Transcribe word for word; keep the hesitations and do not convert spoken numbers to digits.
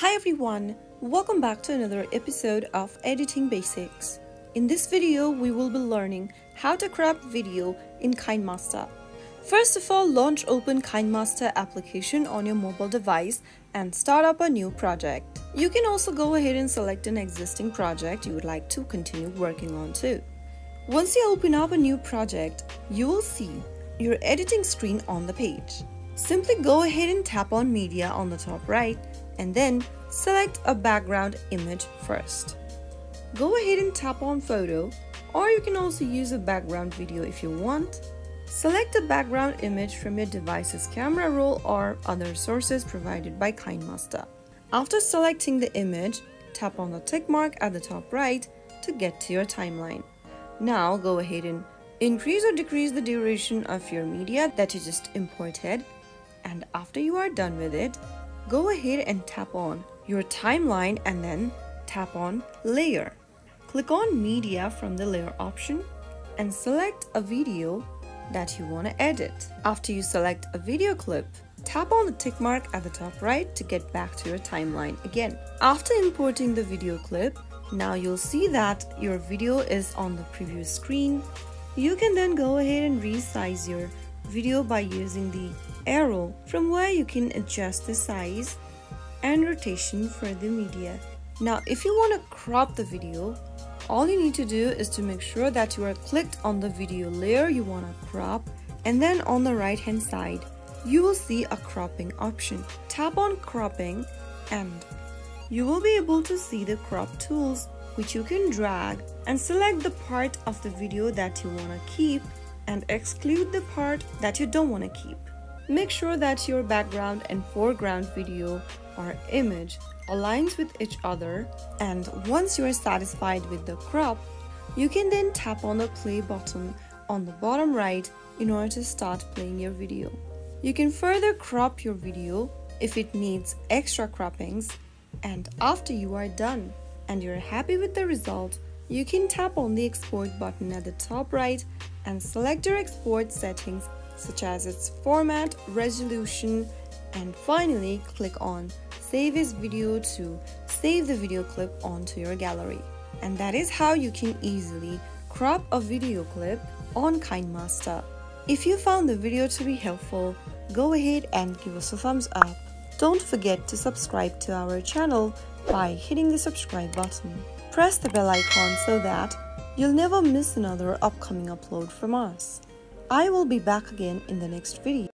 Hi everyone, welcome back to another episode of Editing Basics. In this video, we will be learning how to crop video in KineMaster. First of all, launch open KineMaster application on your mobile device and start up a new project. You can also go ahead and select an existing project you would like to continue working on too. Once you open up a new project, you will see your editing screen on the page. Simply go ahead and tap on Media on the top right, and then select a background image first. Go ahead and tap on Photo, or you can also use a background video if you want. Select a background image from your device's camera roll or other sources provided by KineMaster. After selecting the image, tap on the tick mark at the top right to get to your timeline. Now go ahead and increase or decrease the duration of your media that you just imported, and after you are done with it, go ahead and tap on your timeline and then tap on Layer. Click on Media from the Layer option and select a video that you want to edit. After you select a video clip, tap on the tick mark at the top right to get back to your timeline again. After importing the video clip, now you'll see that your video is on the preview screen. You can then go ahead and resize your video by using the arrow, from where you can adjust the size and rotation for the media. Now if you want to crop the video, all you need to do is to make sure that you are clicked on the video layer you want to crop, and then on the right hand side you will see a cropping option. Tap on cropping and you will be able to see the crop tools, which you can drag and select the part of the video that you want to keep and exclude the part that you don't want to keep. Make sure that your background and foreground video or image aligns with each other, and once you are satisfied with the crop, you can then tap on the play button on the bottom right in order to start playing your video. You can further crop your video if it needs extra croppings, and after you are done and you're happy with the result, you can tap on the export button at the top right and select your export settings, such as its format, resolution, and finally click on Save as Video to save the video clip onto your gallery. And that is how you can easily crop a video clip on KineMaster. If you found the video to be helpful, go ahead and give us a thumbs up. Don't forget to subscribe to our channel by hitting the subscribe button. Press the bell icon so that you'll never miss another upcoming upload from us. I will be back again in the next video.